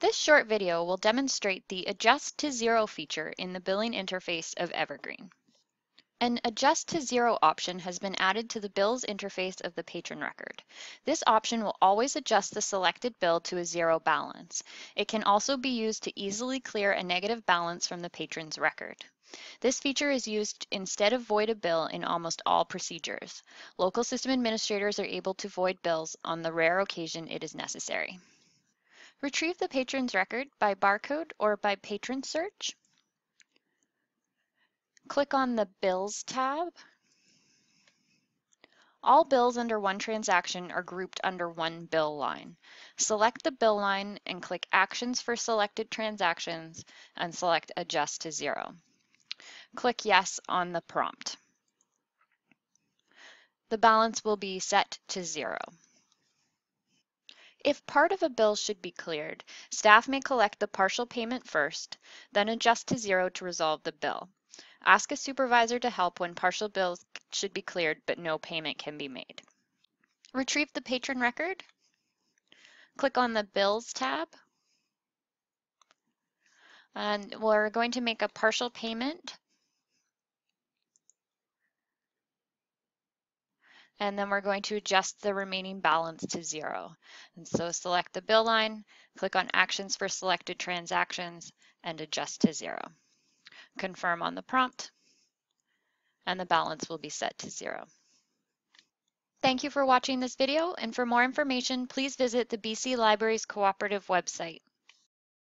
This short video will demonstrate the Adjust to Zero feature in the billing interface of Evergreen. An Adjust to Zero option has been added to the bill's interface of the patron record. This option will always adjust the selected bill to a zero balance. It can also be used to easily clear a negative balance from the patron's record. This feature is used instead of void a bill in almost all procedures. Local system administrators are able to void bills on the rare occasion it is necessary. Retrieve the patron's record by barcode or by patron search. Click on the Bills tab. All bills under one transaction are grouped under one bill line. Select the bill line and click Actions for selected transactions and select Adjust to Zero. Click Yes on the prompt. The balance will be set to zero. If part of a bill should be cleared, staff may collect the partial payment first, then adjust to zero to resolve the bill. Ask a supervisor to help when partial bills should be cleared but no payment can be made. Retrieve the patron record. Click on the Bills tab. And we're going to make a partial payment. And then we're going to adjust the remaining balance to zero. And so select the bill line, click on Actions for selected transactions, and adjust to zero. Confirm on the prompt, and the balance will be set to zero. Thank you for watching this video, and for more information, please visit the BC Libraries Cooperative website.